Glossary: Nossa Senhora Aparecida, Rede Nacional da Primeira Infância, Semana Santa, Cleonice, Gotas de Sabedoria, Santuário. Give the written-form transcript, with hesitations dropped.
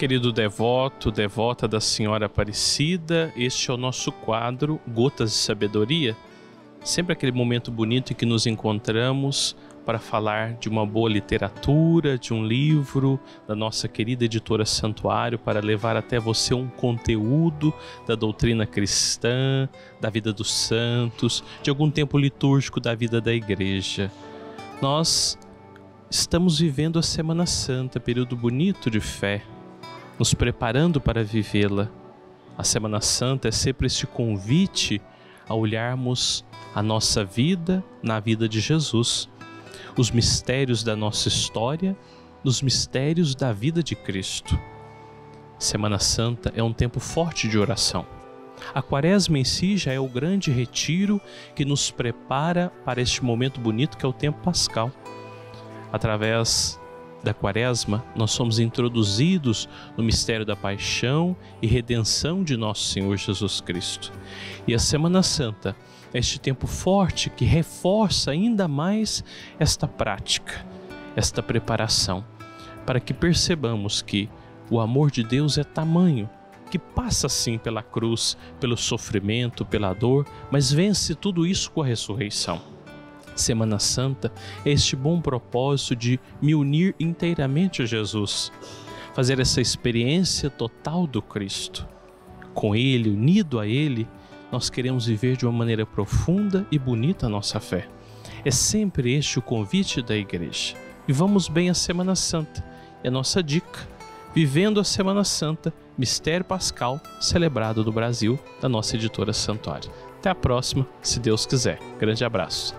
querido devoto, devota da Senhora Aparecida, este é o nosso quadro Gotas de Sabedoria. Sempre aquele momento bonito em que nos encontramos para falar de uma boa literatura, de um livro da nossa querida editora Santuário, para levar até você um conteúdo da doutrina cristã, da vida dos santos, de algum tempo litúrgico da vida da igreja. Nós estamos vivendo a Semana Santa, período bonito de fé, nos preparando para vivê-la. A Semana Santa é sempre este convite a olharmos a nossa vida na vida de Jesus, os mistérios da nossa história, os mistérios da vida de Cristo. Semana Santa é um tempo forte de oração. A Quaresma em si já é o grande retiro que nos prepara para este momento bonito que é o tempo pascal. Através da Quaresma, nós somos introduzidos no mistério da paixão e redenção de nosso Senhor Jesus Cristo. E a Semana Santa é este tempo forte que reforça ainda mais esta prática, esta preparação, para que percebamos que o amor de Deus é tamanho, que passa sim pela cruz, pelo sofrimento, pela dor, mas vence tudo isso com a ressurreição. Semana Santa é este bom propósito de me unir inteiramente a Jesus, fazer essa experiência total do Cristo. Com Ele, unido a Ele, nós queremos viver de uma maneira profunda e bonita a nossa fé. É sempre este o convite da igreja. Vivamos bem a Semana Santa, é a nossa dica. Vivendo a Semana Santa, mistério pascal celebrado no Brasil, da nossa editora Santuário. Até a próxima, se Deus quiser. Grande abraço.